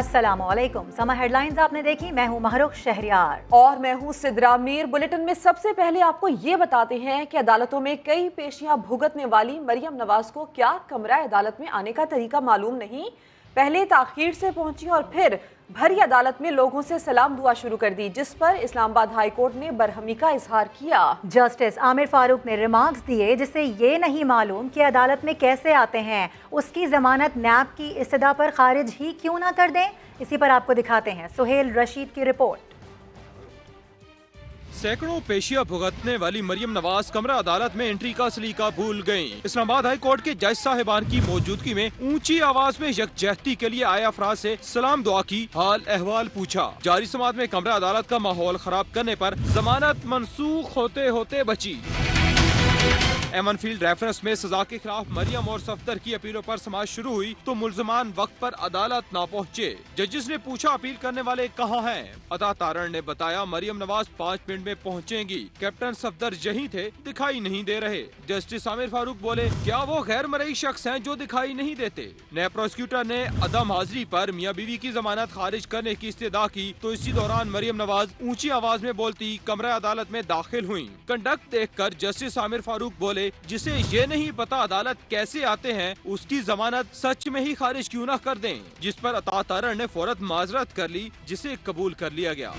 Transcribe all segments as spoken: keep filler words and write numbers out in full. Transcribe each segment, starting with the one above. अस्सलामुअलैकुम। समा हेडलाइंस आपने देखी, मैं हूँ महरुख शहरियार और मैं हूँ सिद्रा मीर। बुलेटिन में सबसे पहले आपको ये बताते हैं कि अदालतों में कई पेशियां भुगतने वाली मरियम नवाज को क्या कमरा अदालत में आने का तरीका मालूम नहीं। पहले ताखीर से पहुंची और फिर भरी अदालत में लोगों से सलाम दुआ शुरू कर दी, जिस पर इस्लामाबाद हाई कोर्ट ने बरहमी का इजहार किया। जस्टिस आमिर फारूक ने रिमार्क्स दिए जिससे ये नहीं मालूम कि अदालत में कैसे आते हैं, उसकी जमानत नैब की इस्तदा पर खारिज ही क्यों ना कर दें। इसी पर आपको दिखाते हैं सुहेल रशीद की रिपोर्ट। सैकड़ों पेशियां भुगतने वाली मरियम नवाज कमरा अदालत में एंट्री का सलीका भूल गयी। इस्लामाबाद हाई कोर्ट के जज साहिबान की मौजूदगी में ऊंची आवाज में यकजहती के लिए आए अफराद से सलाम दुआ की, हाल अहवाल पूछा। जारी समात में कमरा अदालत का माहौल खराब करने पर जमानत मनसूख होते होते बची। एमन फील्ड रेफरेंस में सजा के खिलाफ मरियम और सफदर की अपीलों पर समाज शुरू हुई तो मुलजमान वक्त पर अदालत ना पहुँचे। जजिस ने पूछा अपील करने वाले कहाँ हैं? अदा तारण ने बताया मरियम नवाज पाँच मिनट में पहुँचेंगी। कैप्टन सफदर यहीं थे, दिखाई नहीं दे रहे। जस्टिस आमिर फारूक बोले क्या वो गैर मरई शख्स हैं जो दिखाई नहीं देते? नए प्रोसिक्यूटर ने अदम हाजिरी पर मियाँ बीवी की जमानत खारिज करने की इस्तदा की तो इसी दौरान मरियम नवाज ऊँची आवाज में बोलती कमरा अदालत में दाखिल हुई। कंडक्ट देख कर जस्टिस आमिर फारूक बोले जिसे ये नहीं पता अदालत कैसे आते हैं उसकी जमानत सच में ही खारिज क्यों ना कर दें, जिस पर अता तारण ने फौरन माजरत कर ली जिसे कबूल कर लिया गया।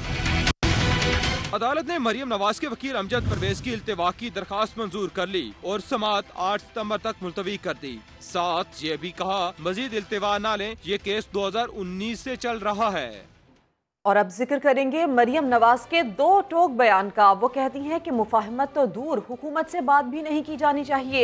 अदालत ने मरियम नवाज के वकील अमजद परवेज की इल्तवा की दरखास्त मंजूर कर ली और समात आठ सितंबर तक मुलतवी कर दी। साथ ये भी कहा मजीद इल्तवा न लें, ये केस दो हज़ार उन्नीस से चल रहा है। और अब जिक्र करेंगे मरियम नवाज के दो टोक बयान का। वो कहती हैं कि मुफाहमत तो दूर हुकूमत से बात भी नहीं की जानी चाहिए।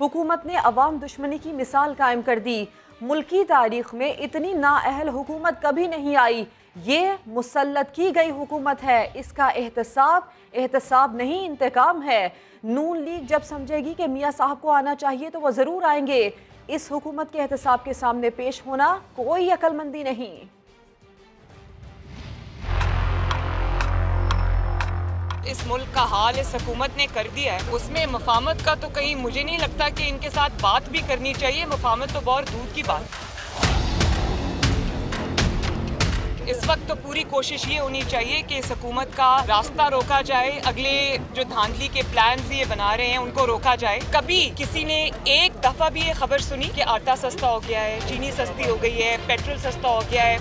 हुकूमत ने अवाम दुश्मनी की मिसाल कायम कर दी। मुल्क की तारीख में इतनी नाअहल हुकूमत कभी नहीं आई। ये मुसल्लत की गई हुकूमत है, इसका एहतसाब एहतसाब नहीं इंतकाम है। नून लीग जब समझेगी कि मियाँ साहब को आना चाहिए तो वो ज़रूर आएंगे। इस हुकूमत के एहतसाब के सामने पेश होना कोई अक्लमंदी नहीं। इस मुल्क का हाल इस हुकूमत ने कर दिया है, उसमें मुफाहमत का तो कहीं मुझे नहीं लगता कि इनके साथ बात भी करनी चाहिए। मुफाहमत तो बहुत दूर की बात। इस वक्त तो पूरी कोशिश ये होनी चाहिए कि इस हुकूमत का रास्ता रोका जाए, अगले जो धांधली के प्लान्स ये बना रहे हैं उनको रोका जाए। कभी किसी ने एक दफ़ा भी ये खबर सुनी कि आटा सस्ता हो गया है, चीनी सस्ती हो गई है, पेट्रोल सस्ता हो गया है?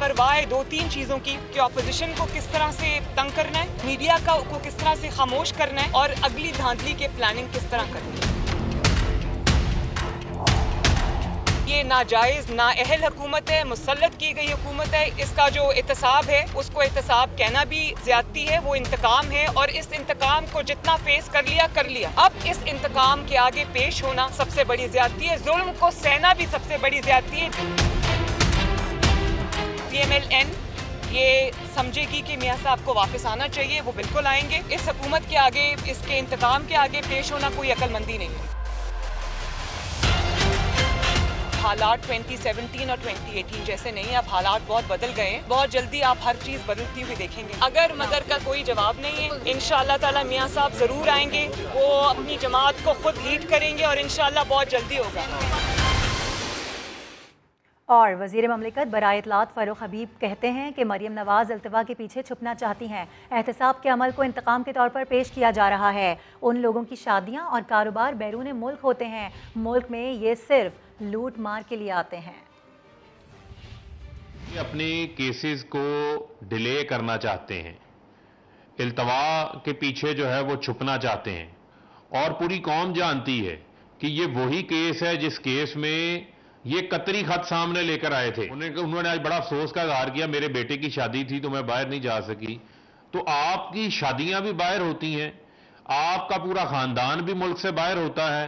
परवाह दो तीन चीज़ों की कि ऑपोजिशन को किस तरह से तंग करना है, मीडिया का को किस तरह से खामोश करना है और अगली धांधली के प्लानिंग किस तरह करनी है। ये नाजायज़ नाअहल हुकूमत है, मुसल्लत की गई हुकूमत है। इसका जो एहतसाब है उसको एहतसाब कहना भी ज्यादती है, वो इंतकाम है। और इस इंतकाम को जितना फेस कर लिया कर लिया, अब इस इंतकाम के आगे पेश होना सबसे बड़ी ज्यादती है। जुल्म को सहना भी सबसे बड़ी ज्यादती है। एम एल एन ये समझेगी कि मियाँ साहब को वापस आना चाहिए, वो बिल्कुल आएंगे। इस हुकूमत के आगे, इसके इंतकाम के आगे पेश होना कोई अक्लमंदी नहीं है। हालात दो हज़ार सत्रह और दो हज़ार अठारह जैसे नहीं है, अब हालात बहुत बदल गए हैं। बहुत जल्दी आप हर चीज़ बदलती हुई देखेंगे। अगर मगर का कोई जवाब नहीं है। इंशाल्लाह ताला मियाँ साहब ज़रूर आएंगे, वो अपनी जमात को खुद लीड करेंगे और इंशाल्लाह बहुत जल्दी होगा। और वज़ीर ममलिकत बराए इतलात फ़ारूक हबीब कहते हैं कि मरियम नवाज अल्तवा के पीछे छुपना चाहती हैं। एहतसाब के अमल को इंतकाम के तौर पर पेश किया जा रहा है। उन लोगों की शादियां और कारोबार बैरून मुल्क होते हैं, मुल्क में ये सिर्फ लूट मार के लिए आते हैं। ये अपने केसेस को डिले करना चाहते हैं, इल्तवा के पीछे जो है वो छुपना चाहते हैं। और पूरी कौम जानती है कि ये वही केस है जिस केस में ये कतरी खत सामने लेकर आए थे। उन्हें उन्होंने आज बड़ा अफसोस का इजहार किया, मेरे बेटे की शादी थी तो मैं बाहर नहीं जा सकी। तो आपकी शादियां भी बाहर होती हैं, आपका पूरा खानदान भी मुल्क से बाहर होता है,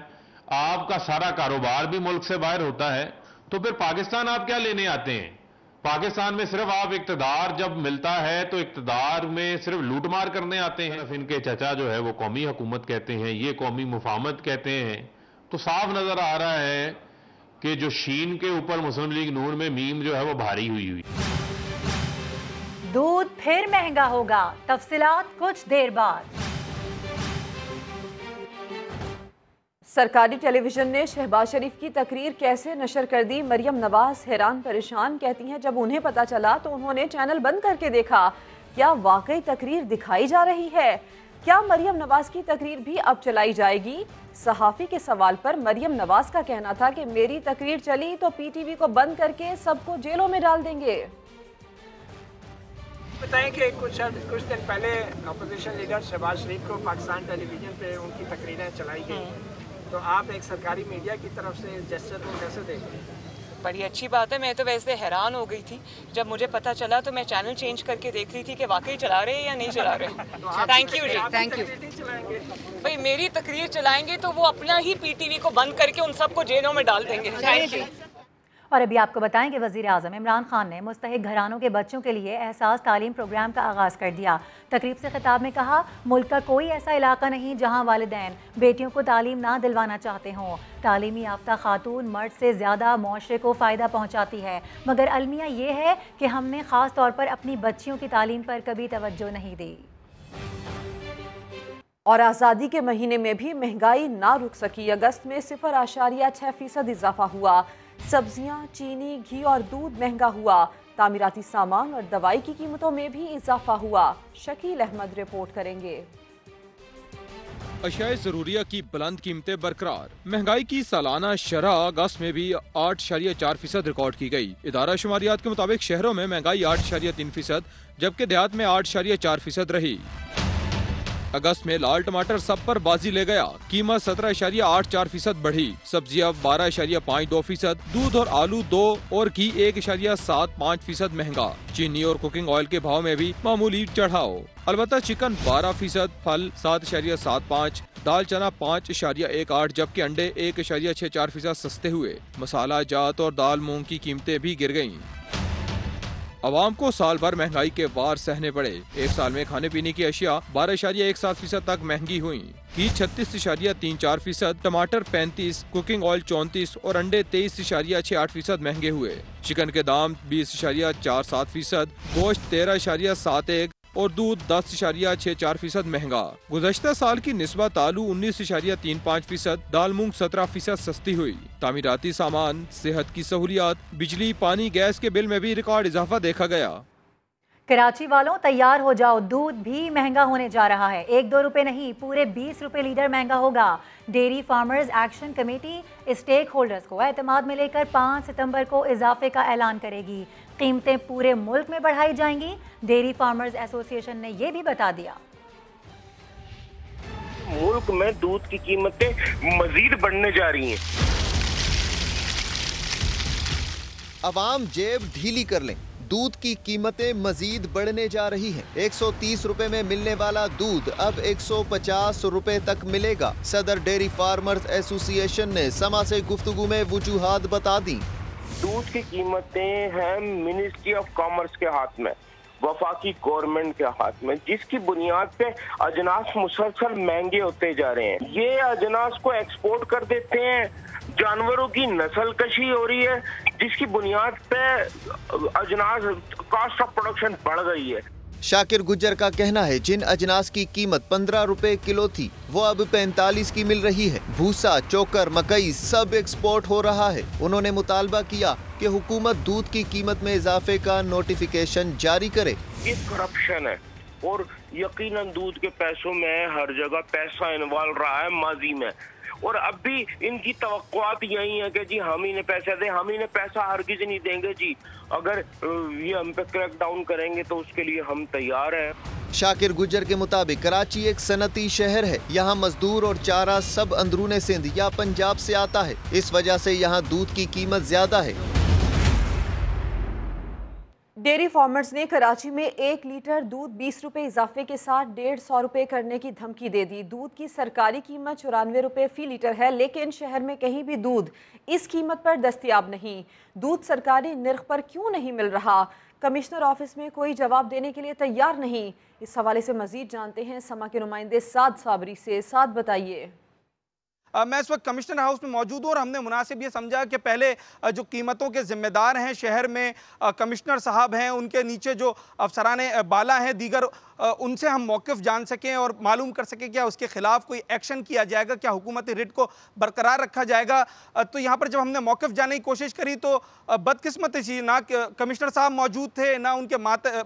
आपका सारा कारोबार भी मुल्क से बाहर होता है, तो फिर पाकिस्तान आप क्या लेने आते हैं? पाकिस्तान में सिर्फ आप इक्तदार जब मिलता है तो इक्तदार में सिर्फ लूटमार करने आते हैं। इनके चचा जो है वो कौमी हुकूमत कहते हैं, ये कौमी मुफाहमत कहते हैं। तो साफ नजर आ रहा है कि जो शीन के ऊपर मुस्लिम लीग नून में मीम जो है वो भारी हुई हुई। दूध फिर महंगा होगा, तफसीलात कुछ देर बाद। सरकारी टेलीविजन ने शहबाज शरीफ की तकरीर कैसे नशर कर दी। मरियम नवाज हैरान परेशान कहती हैं जब उन्हें पता चला तो उन्होंने चैनल बंद करके देखा। क्या वाकई तकरीर दिखाई जा रही है? क्या मरियम नवाज की तकरीर भी अब चलाई जाएगी? सहाफ़ी के सवाल पर मरियम नवाज का कहना था कि मेरी तकरीर चली तो पीटीवी को बंद करके सबको जेलों में डाल देंगे। बताएं कि कुछ कुछ दिन पहले अपोजिशन लीडर शहबाज शरीफ को पाकिस्तान टेलीविजन पे उनकी तकरीरें चलाई गई, तो आप एक सरकारी मीडिया की तरफ से जेस्चर को कैसे देखते हैं? बड़ी अच्छी बात है। मैं तो वैसे हैरान हो गई थी जब मुझे पता चला, तो मैं चैनल चेंज करके देख रही थी कि वाकई चला रहे हैं या नहीं चला रहे। Thank you ji, thank you भाई। मेरी तकरीर चलाएंगे तो वो अपना ही पीटीवी को बंद करके उन सबको जेलों में डाल देंगे। Thank you. और अभी आपको बताएं कि वज़ीर आज़म इमरान खान ने मुस्तहिक घरानों के बच्चों के लिए एहसास तालीम प्रोग्राम का आगाज़ कर दिया। तकरीब से खिताब में कहा, मुल्क का कोई ऐसा इलाका नहीं जहां वालिदैन बेटियों को तालीम ना दिलवाना चाहते हों। तालीमी याफ्ता खातून मर्द से ज़्यादा माशरे को फ़ायदा पहुँचाती है, मगर अलमिया ये है कि हमने ख़ास तौर पर अपनी बच्चियों की तालीम पर कभी तवज्जो नहीं दी। और आज़ादी के महीने में भी महंगाई ना रुक सकी। अगस्त में सिफर आशारिया छः फीसद इजाफा हुआ। सब्जियां, चीनी, घी और दूध महंगा हुआ। तामीराती सामान और दवाई की कीमतों में भी इजाफा हुआ। शकील अहमद रिपोर्ट करेंगे। अशियाए ज़रूरिया की बुलंद कीमतें बरकरार। महंगाई की सालाना शरह अगस्त में भी आठ शरिया चार फीसद रिकॉर्ड की गई। इदारा शुमारियात के मुताबिक शहरों में महंगाई आठ शरिया तीन फीसद जबकि देहात में आठ शरिया चार फीसद रही। अगस्त में लाल टमाटर सब पर बाजी ले गया। कीमत सत्रह इशारिया आठ चार फीसद बढ़ी। सब्जियां बारह इशारिया पाँच दो फीसद, दूध और आलू दो और घी एक इशारिया सात पाँच फीसद महंगा। चीनी और कुकिंग ऑयल के भाव में भी मामूली चढ़ाव। अलबत्ता चिकन बारह फीसद, फल सात इशारिया सात पाँच, दाल चना पाँच इशारिया एक आठ जबकि अंडे एक इशारिया छः चार फीसद सस्ते हुए। मसाला जात और दाल मूंग की कीमतें भी गिर गयी। आवाम को साल भर महंगाई के वार सहने पड़े। एक साल में खाने पीने की अशिया बारह इशारिया एक सात फीसद तक महंगी हुई। घी छत्तीस इशारिया तीन चार फीसद, टमाटर पैंतीस, कुकिंग ऑयल चौंतीस और अंडे तेईस इशारिया छः आठ फीसद महंगे हुए। चिकन के दाम बीस इशारिया चार सात फीसद, गोश्त तेरह इशारिया सात एक और दूध दस इशारिया छः चार फीसद महंगा। गुज़श्ता साल की निस्बत आलू उन्नीस इशारिया तीन पाँच फीसद, दाल मूंग सत्रह फीसद सस्ती हुई। तामीराती सामान, सेहत की सहूलियात, बिजली, पानी, गैस के बिल में भी रिकॉर्ड इजाफा देखा गया। कराची वालों तैयार हो जाओ, दूध भी महंगा होने जा रहा है। एक दो रुपए नहीं, पूरे बीस रुपए लीटर महंगा होगा। Dairy farmers action committee stake holders को एतमाद में लेकर पाँच सितंबर को इजाफे का ऐलान करेगी। कीमतें पूरे मुल्क में बढ़ाई जाएंगी। डेयरी फार्मर्स एसोसिएशन ने ये भी बता दिया। मुल्क में दूध की कीमतें मजीद बढ़ने जा रही हैं। आवाम जेब ढीली कर लें, दूध की कीमतें मजीद बढ़ने जा रही हैं। एक सौ तीस रुपए में मिलने वाला दूध अब एक सौ पचास रुपए तक मिलेगा। सदर डेयरी फार्मर्स एसोसिएशन ने समा से गुफ्तगू में वजूहात बता दी। दूध की कीमतें हैं मिनिस्ट्री ऑफ कॉमर्स के हाथ में, वफाकी गवर्नमेंट के हाथ में, जिसकी बुनियाद पे अजनास मुसलसल महंगे होते जा रहे हैं। ये अजनास को एक्सपोर्ट कर देते हैं। जानवरों की नस्ल कशी हो रही है, जिसकी बुनियाद पे अजनास कॉस्ट ऑफ प्रोडक्शन बढ़ गई है। शाकिर गुजर का कहना है जिन अजनास की कीमत पंद्रह रुपए किलो थी वो अब पैंतालीस की मिल रही है। भूसा, चोकर, मकई सब एक्सपोर्ट हो रहा है। उन्होंने मुतालबा किया कि हुकूमत दूध की कीमत में इजाफे का नोटिफिकेशन जारी करे। ये करप्शन है और यकीनन दूध के पैसों में हर जगह पैसा इन्वॉल्व रहा है माजी में, और अब भी इनकी तवक्कुआत यही है कि जी हम ही ने पैसे दें, हम ही ने पैसा हरगिज नहीं देंगे जी। अगर ये हम पे क्रैक डाउन करेंगे तो उसके लिए हम तैयार हैं। शाकिर गुजर के मुताबिक कराची एक सनती शहर है। यहाँ मजदूर और चारा सब अंदरूने सिंध या पंजाब से आता है। इस वजह से यहाँ दूध की कीमत ज्यादा है। डेयरी फार्मर्स ने कराची में एक लीटर दूध बीस रुपये इजाफे के साथ डेढ़ सौ रुपये करने की धमकी दे दी। दूध की सरकारी कीमत चौरानवे रुपये फी लीटर है, लेकिन शहर में कहीं भी दूध इस कीमत पर दस्तियाब नहीं। दूध सरकारी निर्ख पर क्यों नहीं मिल रहा? कमिश्नर ऑफिस में कोई जवाब देने के लिए तैयार नहीं। इस हवाले से मजीद जानते हैं समा के नुमाइंदे साद साबरी से। साद, बताइए। मैं इस वक्त कमिश्नर हाउस में मौजूद हूँ और हमने मुनासिब ये समझा कि पहले जो कीमतों के जिम्मेदार हैं शहर में कमिश्नर साहब हैं, उनके नीचे जो अफसरान बाला हैं, दीगर उनसे हम मौक़िफ़ जान सकें और मालूम कर सकें क्या उसके ख़िलाफ़ कोई एक्शन किया जाएगा, क्या हुकूमती रिट को बरकरार रखा जाएगा। तो यहाँ पर जब हमने मौक़िफ़ जाने की कोशिश करी तो बदकिस्मती थी, ना कमिश्नर साहब मौजूद थे ना उनके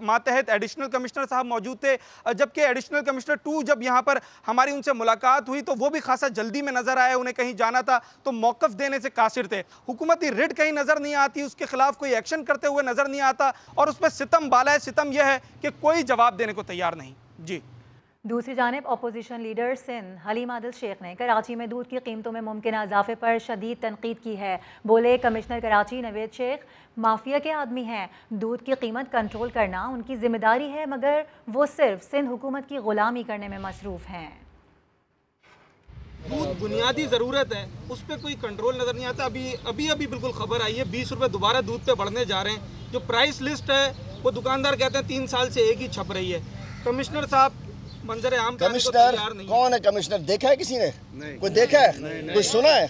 मातहत एडिशनल कमिश्नर साहब मौजूद थे। जबकि एडिशनल कमिश्नर टू जब यहाँ पर हमारी उनसे मुलाकात हुई तो वो भी खासा जल्दी में नज़र आए, उन्हें कहीं जाना था तो मौक़िफ़ देने से कासिर थे। हुकूमती रिट कहीं नज़र नहीं आती, उसके खिलाफ कोई एक्शन करते हुए नज़र नहीं आता और उस पर सितम बाला है। सितम यह है कि कोई जवाब देने को तैयार नहीं। जी, दूसरी जानिब अपोजिशन लीडर सिंध हलीम आदिल शेख ने कराची में दूध की कीमतों में मुमकिन इजाफे पर शदीद तनकीद की है। बोले कमिश्नर कराची नवेद शेख माफिया के आदमी हैं, दूध की कीमत कंट्रोल करना उनकी जिम्मेदारी है मगर वो सिर्फ सिंध हुकूमत की गुलामी करने में मसरूफ़ हैं। दूध बुनियादी ज़रूरत है, उस पर कोई कंट्रोल नज़र नहीं आता। अभी अभी अभी बिल्कुल खबर आई है बीस रुपये दोबारा दूध पे बढ़ने जा रहे हैं। जो प्राइस लिस्ट है वो दुकानदार कहते हैं तीन साल से एक ही छप रही है। कमिश्नर साहब मंजर आम कमिश्नर कौन है? कमिश्नर देखा है किसी ने? कोई देखा है? कोई सुना है?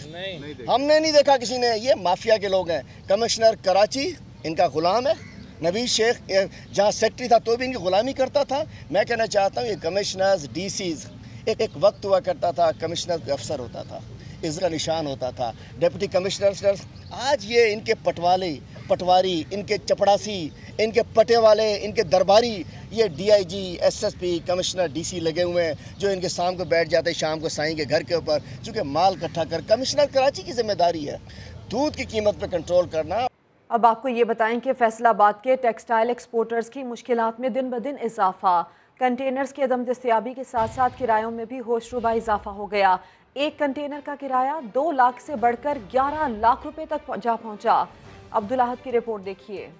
हमने नहीं देखा किसी ने। ये माफिया के लोग हैं। कमिश्नर कराची इनका गुलाम है। नबी शेख जहाँ सेक्रेटरी था तो भी इनकी गुलामी करता था। मैं कहना चाहता हूँ ये कमिश्नर्स डी सीज़ एक एक वक्त हुआ करता था, कमिश्नर अफसर होता था, इसका निशान होता था, डिप्टी कमिश्नर। आज ये इनके पटवाले पटवारी, इनके चपड़ासी, इनके पटे वाले, इनके दरबारी, ये डीआईजी, एसएसपी, कमिश्नर, डीसी लगे हुए हैं जो इनके शाम को बैठ जाते हैं, शाम को साईं के घर के ऊपर, चूँकि माल इकट्ठा कर। कमिश्नर कराची की जिम्मेदारी है दूध की कीमत पर कंट्रोल करना। अब आपको ये बताएं कि फैसलाबाद के टेक्सटाइल एक्सपोर्टर्स की मुश्किलात में दिन ब दिन इजाफा, कंटेनर्स की अदम दस्तियाबी के साथ साथ किरायों में भी होशरुबा इजाफा हो गया। एक कंटेनर का किराया दो लाख से बढ़कर ग्यारह लाख रुपए तक जा पहुंचा। अब्दुल्लाह की रिपोर्ट देखिए।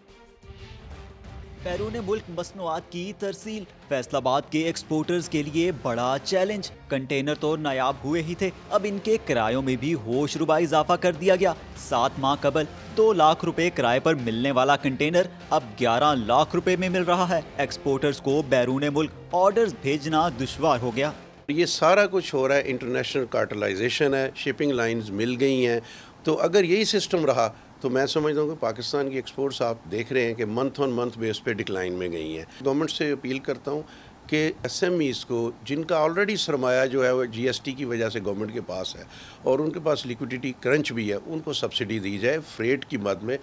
बैरून मुल्क मसनूआत की तरसील फैसलाबाद के एक्सपोर्टर्स के लिए बड़ा चैलेंज। कंटेनर तो नायाब हुए ही थे, अब इनके किरायों में भी होशरुबा इजाफा कर दिया गया। सात माह कबल दो लाख रुपए किराए पर मिलने वाला कंटेनर अब ग्यारह लाख रुपए में मिल रहा है। एक्सपोर्टर्स को बैरून मुल्क ऑर्डर्स भेजना दुश्वार हो गया। ये सारा कुछ हो रहा है, इंटरनेशनल कार्टलाइजेशन है, शिपिंग लाइंस मिल गई हैं। तो अगर यही सिस्टम रहा तो मैं समझता हूँ कि पाकिस्तान की एक्सपोर्ट्स आप देख रहे हैं कि मंथ ऑन मंथ बेस पे डिक्लाइन में गई हैं। गवर्नमेंट से अपील करता हूँ कि एसएमईज़ को, जिनका ऑलरेडी सरमाया जो है वो जीएसटी की वजह से गवर्नमेंट के पास है और उनके पास लिक्विडिटी क्रंच भी है, उनको सब्सिडी दी जाए फ्रेट की मद में।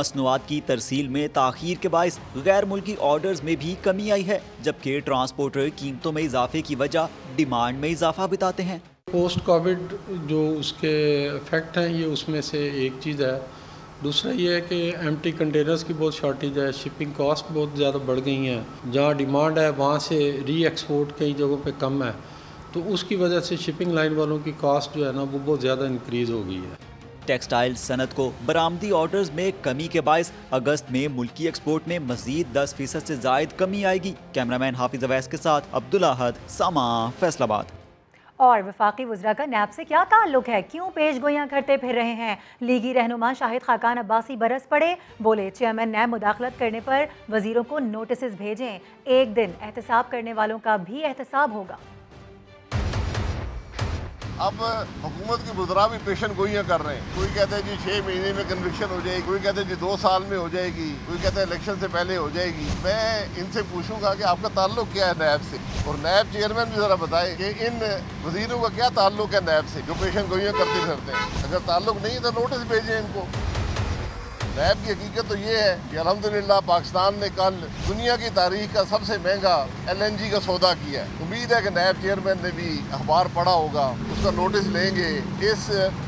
मसनूआत की तरसील में ताख़ीर के बायस गैर मुल्की ऑर्डर्स में भी कमी आई है, जबकि ट्रांसपोर्टर कीमतों में इजाफे की वजह डिमांड में इजाफा बिताते हैं। पोस्ट कोविड जो उसके इफेक्ट हैं ये उसमें से एक चीज़ है। दूसरा ये है कि एम्प्टी कंटेनर्स की बहुत शॉर्टेज है, शिपिंग कॉस्ट बहुत ज़्यादा बढ़ गई हैं। जहाँ डिमांड है वहाँ से री एक्सपोर्ट कई जगहों पे कम है, तो उसकी वजह से शिपिंग लाइन वालों की कॉस्ट जो है ना वो बहुत ज़्यादा इंक्रीज़ हो गई है। टेक्सटाइल सनत को बरामदी ऑर्डर्स में कमी के बायस अगस्त में मुल्की एक्सपोर्ट में मज़ीद दस फीसद से ज़ायद कमी आएगी। कैमरामैन हाफिज़ अवैस के साथ अब्दुल्लाहद सामा, फैसलाबाद। और वफाकी वज़रा का नैब से क्या ताल्लुक है, क्यों पेशगोइयाँ करते फिर रहे हैं? लीगी रहनुमा शाहिद खाकान अब्बासी बरस पड़े। बोले चेयरमैन नैब मुदाखलत करने पर वज़ीरों को नोटिस भेजें, एक दिन एहतसाब करने वालों का भी एहतसाब होगा। अब हुकूमत के वज़रा भी पेशन गोइयाँ कर रहे हैं। कोई कहते हैं जी छः महीने में कन्विक्शन हो जाएगी, कोई कहते हैं जी दो साल में हो जाएगी, कोई कहते हैं इलेक्शन से पहले हो जाएगी। मैं इनसे पूछूंगा कि आपका ताल्लुक क्या है नैब से, और नैब चेयरमैन भी ज़रा बताए कि इन वज़ीरों का क्या ताल्लुक है नैब से जो पेशन गोइयाँ करते फिरते हैं। अगर ताल्लुक नहीं है तो नोटिस भेजें इनको। नैब की हकीकत तो ये है कि अल्हम्दुलिल्लाह पाकिस्तान ने कल दुनिया की तारीख का सबसे महंगा एलएनजी का सौदा किया है। उम्मीद है कि नैब चेयरमैन ने भी अखबार पढ़ा होगा, उसका नोटिस लेंगे, इस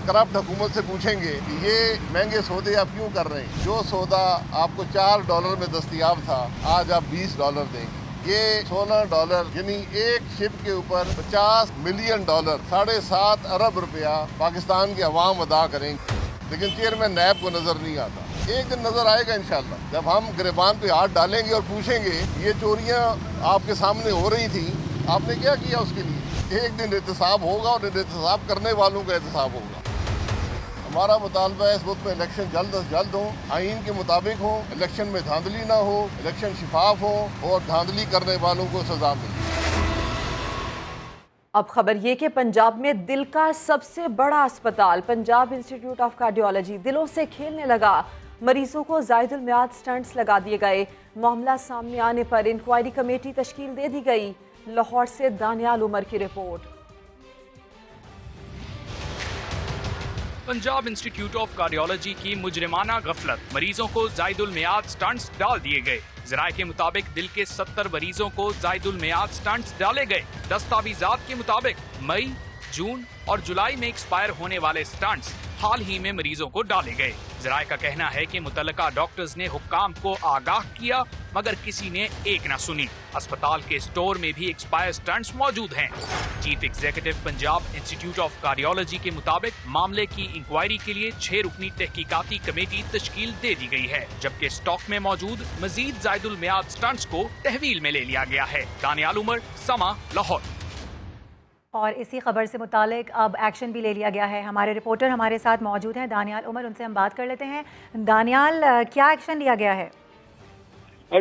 करप्ट हुकूमत से पूछेंगे कि ये महंगे सौदे आप क्यों कर रहे हैं। जो सौदा आपको चार डॉलर में दस्तियाब था आज आप बीस डॉलर देंगे। ये सोलह डॉलर यानी एक शिप के ऊपर पचास मिलियन डॉलर साढ़े सात अरब रुपया पाकिस्तान के अवाम अदा करेंगे, लेकिन चेयरमैन नैब को नज़र नहीं आता। एक दिन नज़र आएगा इंशाल्लाह, जब हम गिरबान पे हाथ डालेंगे और पूछेंगे ये चोरियां आपके सामने हो रही थी, आपने क्या किया उसके लिए। एक दिन एहतसाब होगा और एहतसाब करने वालों का एहतसाब होगा। हमारा मुतालबा है इस मुल्क में इलेक्शन जल्द अज जल्द हों, आइन के मुताबिक हों, इलेक्शन में धांधली ना हो, इलेक्शन शफाफ हो और धांधली करने वालों को सजा मिले। अब खबर ये कि पंजाब में दिल का सबसे बड़ा अस्पताल पंजाब इंस्टीट्यूट ऑफ कार्डियोलॉजी दिलों से खेलने लगा। मरीजों को जायदुल मियाद स्टंट्स लगा दिए गए। मामला सामने आने पर इंक्वायरी कमेटी तश्कील दे दी गई। लाहौर से दानियाल उमर की report. Punjab institute of cardiology की मुजरिमाना गफलत, मरीजों को जायदुल मियाद स्टंट्स डाल दिए गए। जराये के मुताबिक दिल के सत्तर मरीजों को जायदुल मियाद स्टंट्स डाले गए। दस्तावेजात के मुताबिक मई, जून और जुलाई में एक्सपायर होने वाले स्टंट्स हाल ही में मरीजों को डाले गए। जराये का कहना है कि मुतलका डॉक्टर्स ने हुक्काम को आगाह किया मगर किसी ने एक न सुनी। अस्पताल के स्टोर में भी एक्सपायर स्टंट्स मौजूद हैं। Chief executive Punjab institute of cardiology के मुताबिक मामले की इंक्वायरी के लिए छह रुकनी तहकीकाती कमेटी तश्कील दे दी गई है, जबकि स्टॉक में मौजूद मजीद जायदुल मियाद स्टंट्स को तहवील में ले लिया गया है। दानियाल उमर, समा, लाहौर। और इसी खबर से मुतालिक अब एक्शन भी ले लिया गया है। हमारे रिपोर्टर हमारे साथ मौजूद हैं दानियाल उमर, उनसे हम बात कर लेते हैं। दानियाल, क्या एक्शन लिया गया है?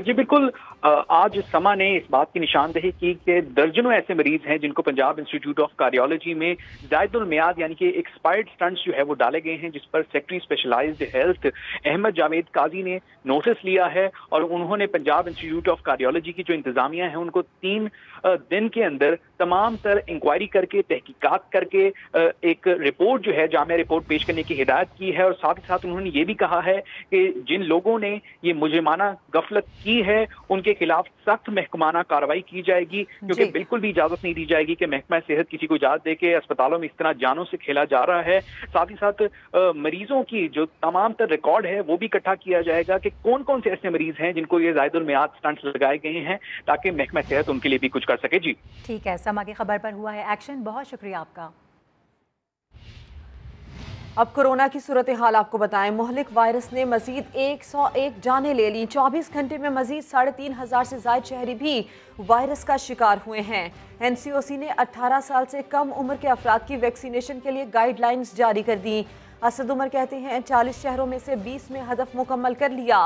जी बिल्कुल, आज समा ने इस बात की निशानदेही की कि दर्जनों ऐसे मरीज हैं जिनको पंजाब इंस्टीट्यूट ऑफ कार्डियोलॉजी में जायदुल मियाद यानी कि एक्सपायर्ड स्टंट्स जो है वो डाले गए हैं, जिस पर secretary specialised health Ahmad Jamed Qazi ने नोटिस लिया है और उन्होंने पंजाब इंस्टीट्यूट ऑफ कार्डियोलॉजी की जो इंतजामिया है उनको तीन दिन के अंदर तमाम तर इंक्वायरी करके तहकीकात करके एक रिपोर्ट जो है जामिया रिपोर्ट पेश करने की हिदायत की है। और साथ ही साथ उन्होंने ये भी कहा है कि जिन लोगों ने ये मुजरिमाना गफलत की है उनके के खिलाफ सख्त महकमाना कार्रवाई की जाएगी, क्योंकि बिल्कुल भी इजाजत नहीं दी जाएगी कि महकमा सेहत किसी को इजाजत दे के अस्पतालों में इस तरह जानों से खेला जा रहा है। साथ ही साथ मरीजों की जो तमाम तर रिकॉर्ड है वो भी इकट्ठा किया जाएगा कि कौन कौन से ऐसे मरीज हैं जिनको ये जायदुल मियाद स्टंट्स लगाए गए हैं, ताकि महकमा सेहत उनके लिए भी कुछ कर सके। जी ठीक है, समा की खबर पर हुआ है एक्शन, बहुत शुक्रिया आपका। अब कोरोना की सूरत हाल आपको बताएं। मुहलिक वायरस ने मजीद एक सौ एक जानें ले लीं। चौबीस घंटे में मजीद साढ़े तीन हज़ार से ज़ायद शहरी भी वायरस का शिकार हुए हैं। एन सी ओ सी ने अट्ठारह साल से कम उम्र के अफराद की वैक्सीनेशन के लिए गाइडलाइंस जारी कर दी। असद उमर कहते हैं चालीस शहरों में से बीस में हदफ मुकम्मल कर लिया।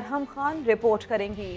अरहम खान रिपोर्ट करेंगी।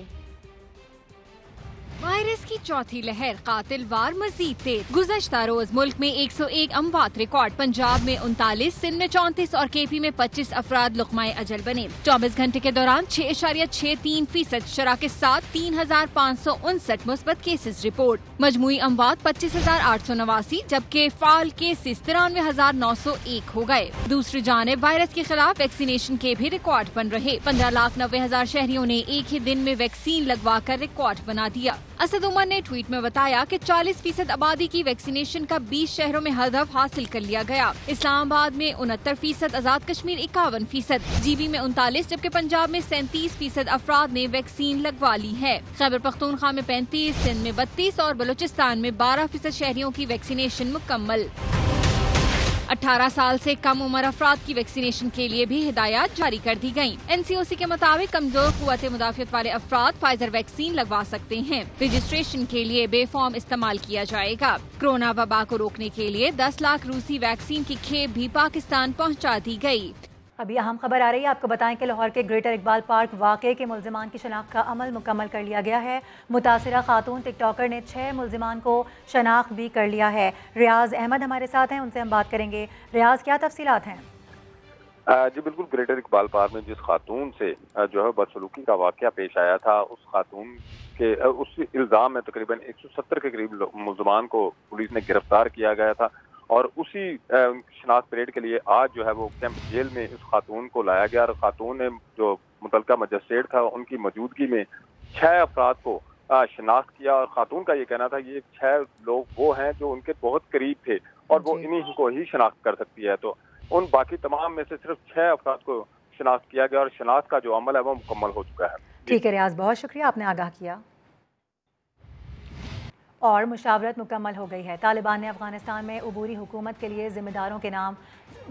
वायरस की चौथी लहर कातिल वार मजीद तेज। गुज़श्ता रोज मुल्क में एक सौ एक अमवात रिकॉर्ड। पंजाब में उनतालीस, सिंध में चौंतीस और के पी में पच्चीस अफराद लुकमाए अजल बने। चौबीस घंटे के दौरान छह इशारिया छह तीन फीसद शरह के साथ तीन हजार पाँच सौ उनसठ मुस्बत केसेज रिपोर्ट। मजमुई अमवात पच्चीस हजार आठ सौ नवासी जबकि फाल केसेज तिरानवे हजार नौ सौ एक हो गए। दूसरी जानिब वायरस के खिलाफ वैक्सीनेशन के भी रिकॉर्ड बन रहे। पंद्रह लाख नब्बे हजार शहरियों ने एक ही दिन में वैक्सीन लगवा कर रिकॉर्ड बना दिया। असद उमर ने ट्वीट में बताया कि चालीस फीसद आबादी की वैक्सीनेशन का बीस शहरों में हदफ हासिल कर लिया गया। इस्लामाबाद में उनहत्तर फीसद, आजाद कश्मीर इक्यावन फीसद, जीबी में उनतालीस जबकि पंजाब में सैंतीस फीसद अफराद ने वैक्सीन लगवा ली है। खैबर पख्तूनख्वा में पैंतीस, सिंध में बत्तीस और बलूचिस्तान में बारह फीसद शहरियों की वैक्सीनेशन मुकम्मल। अठारह साल से कम उम्र अफराद की वैक्सीनेशन के लिए भी हिदायत जारी कर दी गयी। एन सी ओ सी के मुताबिक कमजोर कुव्वत मुदाफियत वाले अफराद फाइजर वैक्सीन लगवा सकते हैं। रजिस्ट्रेशन के लिए बे फॉर्म इस्तेमाल किया जाएगा। कोरोना वबा को रोकने के लिए दस लाख रूसी वैक्सीन की खेप भी पाकिस्तान पहुँचा दी गयी। अभी अहम खबर आ रही है, आपको बताएं कि लाहौर के ग्रेटर इकबाल पार्क वाक़े के मुलजमान की शनाख्त का अमल मुकम्मल कर लिया गया है। मुतासिरा खातून टिकटॉकर ने छः मुलजमान को शनाख्त भी कर लिया है। रियाज अहमद हमारे साथ हैं, उनसे हम बात करेंगे। रियाज, क्या तफसीलात हैं? जी बिल्कुल, ग्रेटर इकबाल पार्क में जिस खातून से जो है बदसलूकी का वाक़या पेश आया था, उस खातून के उस इल्ज़ाम में तकरीबन एक सौ सत्तर के करीब मुलजमान को पुलिस ने गिरफ्तार किया गया था और उसी शनाख्त परेड के लिए आज जो है वो कैंप जेल में इस खातून को लाया गया और खातून ने जो मुतलका मजिस्ट्रेट था उनकी मौजूदगी में छः अफराद को शनाख्त किया और खातून का ये कहना था ये छः लोग वो हैं जो उनके बहुत करीब थे और वो इन्हीं को ही शनाख्त कर सकती है। तो उन बाकी तमाम में से सिर्फ छः अफराद को शनाख्त किया गया और शनाख्त का जो अमल है वो मुकम्मल हो चुका है। ठीक है रियाज, बहुत शुक्रिया, आपने आगाह किया। और मुशावरत मुकम्मल हो गई है। तालिबान ने अफ़गानिस्तान में अबूरी हुकूमत के लिए ज़िम्मेदारों के नाम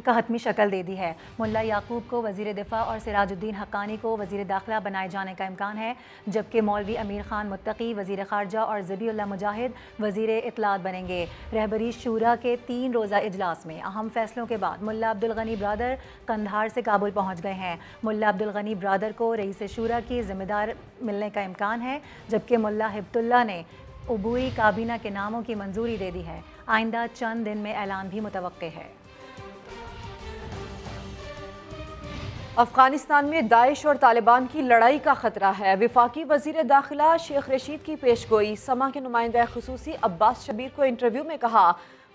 का हतमी शक्ल दे दी है। मुल्ला याकूब को वज़ीर दिफ़ा और सिराजुद्दीन हक़ानी को वज़ीर दाखिला बनाए जाने का इम्कान है, जबकि मौलवी अमीर ख़ान मुत्ताकी वज़ीर ख़ारजा और ज़बीउल्ला मुजाहिद वज़ीर इत्तलात बनेंगे। रहबरी शूरा के तीन रोज़ा इजलास में अहम फ़ैसलों के बाद मुला अब्दुल ग़नी ब्रादर कंधार से काबुल पहुँच गए हैं। मुला अब्दुल ग़नी ब्रादर को रईस शूरा की जिम्मेदार मिलने का इम्कान है, जबकि मुला हिब्तुल्ला ने उबूरी काबीना के नामों की मंजूरी दे दी है। आइंदा चंद दिन में ऐलान भी मुतवक्के है। अफगानिस्तान में दाइश और तालिबान की लड़ाई का ख़तरा है। वफाकी वज़ीर दाखिला शेख रशीद की पेशगोई। समा के नुमाइंदा ख़ुसूसी अब्बास शबीर को इंटरव्यू में कहा,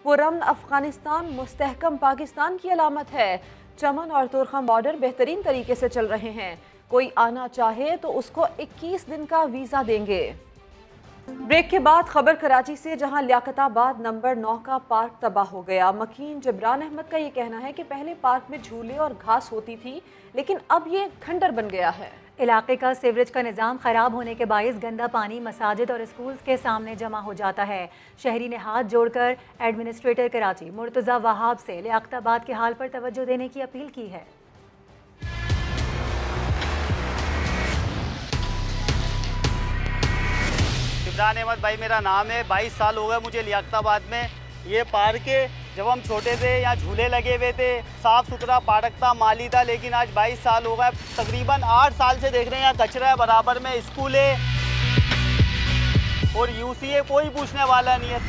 पुरअमन अफगानिस्तान मुस्तहकम पाकिस्तान की अलामत है। चमन और तुरखम बॉर्डर बेहतरीन तरीके से चल रहे हैं। कोई आना चाहे तो उसको इक्कीस दिन का वीज़ा देंगे। ब्रेक के बाद खबर कराची से, जहां लियाकताबाद नंबर नौ का पार्क तबाह हो गया। मकीन जबरान अहमद का ये कहना है कि पहले पार्क में झूले और घास होती थी, लेकिन अब ये खंडर बन गया है। इलाके का सीवरेज का निज़ाम ख़राब होने के बायस गंदा पानी मसाजिद और स्कूल्स के सामने जमा हो जाता है। शहरी ने हाथ जोड़कर एडमिनिस्ट्रेटर कराची मुर्तज़ा वहाब से लियाकताबाद के हाल पर तवज्जो देने की अपील की है। जबरान अहमद भाई मेरा नाम है। बाईस साल हो गए मुझे लियाकताबाद में। ये पार्क है, जब हम छोटे थे यहाँ झूले लगे हुए थे, साफ़ सुथरा पार्क था, माली था, लेकिन आज बाईस साल हो गए, तकरीबन आठ साल से देख रहे हैं यहाँ कचरा है बराबर में, स्कूल है और यूसीए कोई पूछने वाला नहीं है।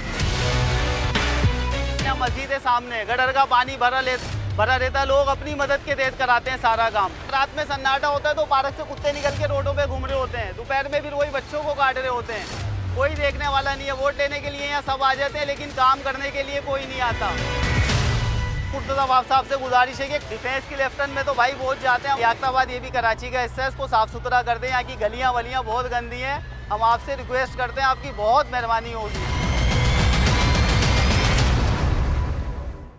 यहाँ मस्जिद है सामने, गटर का पानी भरा ले भरा रहता, लोग अपनी मदद के तहत कराते हैं सारा काम। रात में सन्नाटा होता है तो पार्क से कुत्ते निकल के रोडों पे घूम रहे होते हैं, दोपहर में फिर वही बच्चों को काट रहे होते हैं। कोई देखने वाला नहीं है। वोट लेने के लिए यहाँ सब आ जाते हैं, लेकिन काम करने के लिए कोई नहीं आता। मुर्तज़ा वहाब साहब से गुजारिश है कि डिफेंस के लेफ्टिनेंट में तो भाई बहुत जाते हैं, लियाकताबाद ये भी कराची का हिस्सा है, इसको साफ़ सुथरा कर दें। यहाँ की गलियाँ वलियाँ बहुत गंदी हैं। हम आपसे रिक्वेस्ट करते हैं, आपकी बहुत मेहरबानी होगी।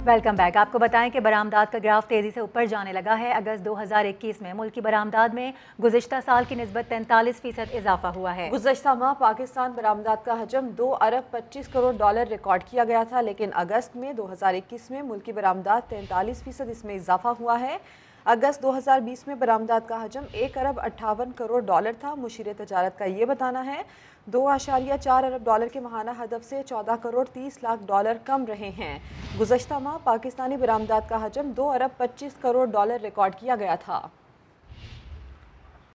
Welcome back. आपको बताएं कि बरामदात का ग्राफ तेज़ी से ऊपर जाने लगा है। अगस्त दो हज़ार इक्कीस में मुल्क की बरामदात में गुज़श्ता साल की नस्बत तैंतालीस फीसद इजाफा हुआ है। गुज़श्ता माह पाकिस्तान बरामदात का हजम दो अरब पच्चीस करोड़ डॉलर रिकॉर्ड किया गया था, लेकिन अगस्त में दो हज़ार इक्कीस में मुल्क की बरामदात तैंतालीस फीसद इसमें इजाफा हुआ है। अगस्त दो हज़ार बीस में बरामदात का हजम एक अरब अट्ठावन करोड़ डॉलर था। मुशीर तजारत का ये बताना है, दो आशारिया चार अरब डॉलर के महाना हदफ से चौदह करोड़ तीस लाख डॉलर कम रहे हैं। गुज़श्ता माह पाकिस्तानी बरामदात का हजम दो अरब पच्चीस करोड़ डॉलर रिकॉर्ड किया गया था।